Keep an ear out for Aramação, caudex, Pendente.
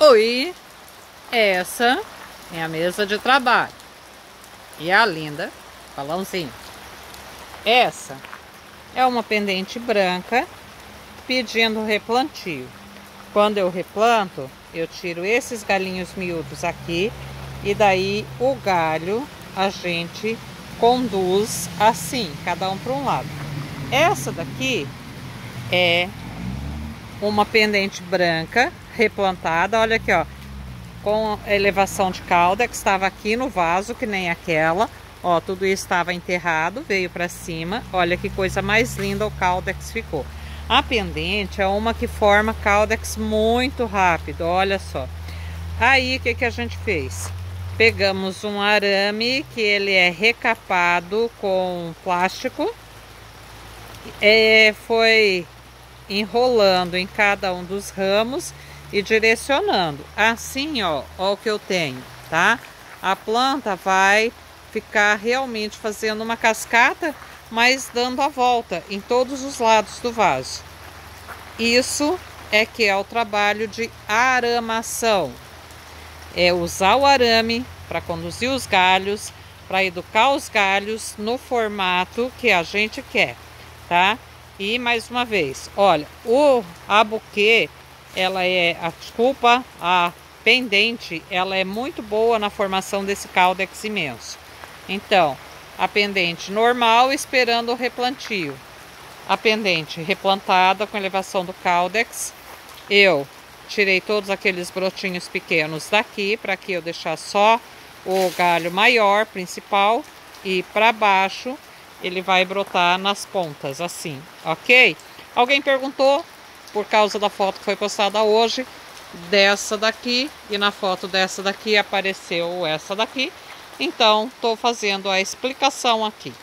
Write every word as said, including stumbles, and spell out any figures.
Oi, essa é a mesa de trabalho. E a linda, balãozinho. Essa é uma pendente branca pedindo replantio. Quando eu replanto, eu tiro esses galhinhos miúdos aqui e daí o galho a gente conduz assim, cada um para um lado. Essa daqui é uma pendente branca replantada, olha aqui, ó, com elevação de cauda que estava aqui no vaso, que nem aquela, ó, tudo isso estava enterrado, veio para cima, olha que coisa mais linda o caudex ficou. A pendente é uma que forma caudex muito rápido, olha só. Aí, o que que a gente fez? Pegamos um arame que ele é recapado com plástico, é, foi enrolando em cada um dos ramos e direcionando. Assim, ó, ó o que eu tenho, tá? A planta vai ficar realmente fazendo uma cascata, mas dando a volta em todos os lados do vaso. Isso é que é o trabalho de aramação. É usar o arame para conduzir os galhos, para educar os galhos no formato que a gente quer, tá? E mais uma vez, olha, o a buquê, ela é, a, desculpa, a pendente, ela é muito boa na formação desse caudex imenso. Então, a pendente normal esperando o replantio. A pendente replantada com elevação do caudex, eu tirei todos aqueles brotinhos pequenos daqui, para que eu deixar só o galho maior, principal, e para baixo ele vai brotar nas pontas, assim, ok? Alguém perguntou, por causa da foto que foi postada hoje, dessa daqui, e na foto dessa daqui apareceu essa daqui, então tô fazendo a explicação aqui.